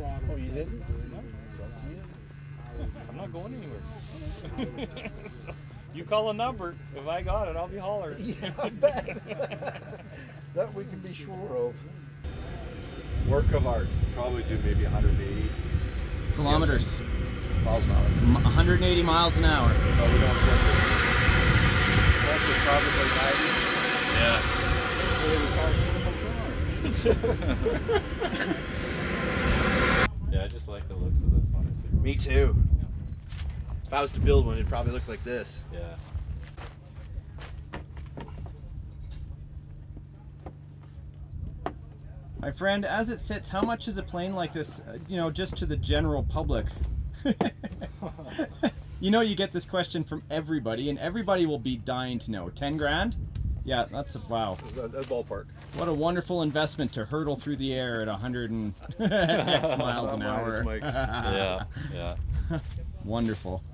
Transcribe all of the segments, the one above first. Oh, you didn't? No. I'm not going anywhere. So you call a number. If I got it, I'll be hollering. Yeah, I bet. That we can be sure of. Work of art. Probably do maybe 180 kilometers. Miles an hour. 180 miles an hour. Oh, we don't get it. That's probably 90. Yeah. Yeah, I just like the looks of this one. It's just... Me too. Yeah. If I was to build one, it'd probably look like this. Yeah. My friend, as it sits, how much is a plane like this, you know, just to the general public? You know, you get this question from everybody, and everybody will be dying to know. 10 grand? Yeah, that's a wow. That's ballpark. What a wonderful investment to hurtle through the air at 100 and X miles an hour. Yeah, yeah. Wonderful.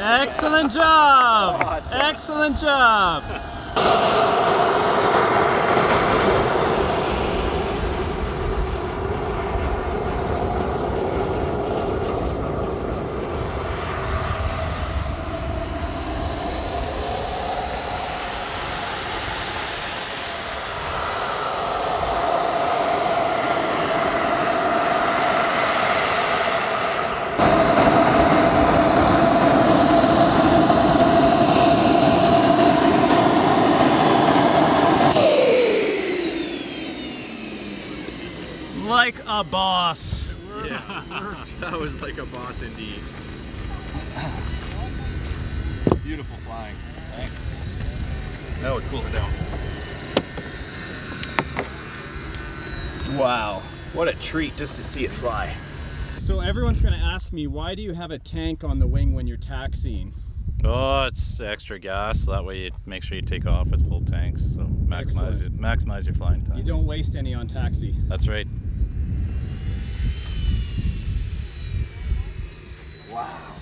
Excellent job! Awesome. Excellent job! Like a boss. Yeah, that was like a boss indeed. Beautiful flying. Thanks. That would cool it down. Wow, what a treat just to see it fly. So everyone's going to ask me, why do you have a tank on the wing when you're taxiing? Oh, it's extra gas. That way you make sure you take off with full tanks. So maximize your flying time. You don't waste any on taxi. That's right. Wow.